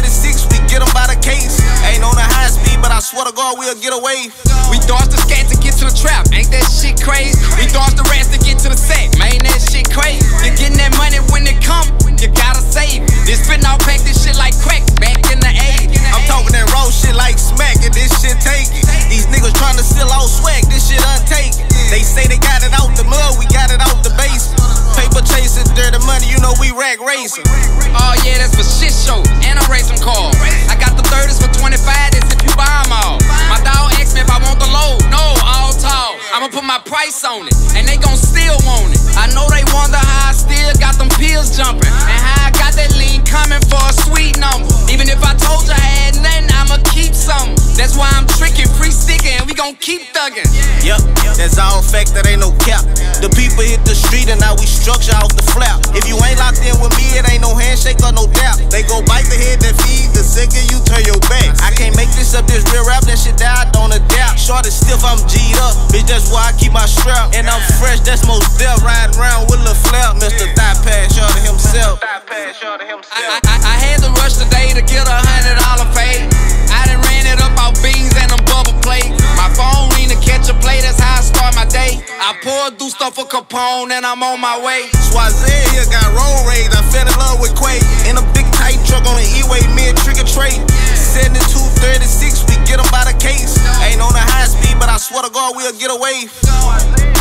36, we get them by the case. Ain't on the high speed, but I swear to God we'll get away. We dodge the scat to get to the trap, ain't that shit crazy? We dodge the rats to get to the sack, man, that shit crazy. You're getting that money when it come, you gotta save it. They spittin' all pack this shit like crack back in the 80s. I'm talking that raw shit like smack, and this shit take it. These niggas tryna steal all swag, this shit untaken. They say they got it out the mud, we got it out the basement. Paper chasing, dirty money, you know we rack racing. Oh yeah, that's for shit show, and I race some cars. I got the 30s for 25, that's if you buy them all. My dog asked me if I want the low, no, all tall. I'ma put my price on it, and they gon' still want it. I know they wonder how I still got them pills jumping, and how I got that lean coming for a sweet number. Even if I told you I had nothing, I'ma keep something. That's why I'm tricking, pre-sticking, and we gon' keep thugging. Yup, that's all fact, that ain't no cap. The people hit the street and now we structure off the flap. If you ain't locked in with me, it ain't no handshake or no dap. They go bite the head that feed the second you turn your back. I can't make this up, this real rap, that shit died on a doubt. Short and stiff, I'm G'd up, bitch, that's why I keep my strap. And I'm fresh, that's most death, riding around with a flap. Mr. ThighPad Shawty himself. I had to rush today to get $100 pay. I done ran it up off beans and them bubble plates. My phone need to catch a play, that's how I start my day. I pour through stuff for Capone and I'm on my way. Swazha here got road rage, I fell in love with Quay. In a big tight truck on the E-way, me and Trigger trade. 72, 36, we get them by the case. Ain't on the high speed, but I swear to God we'll get away.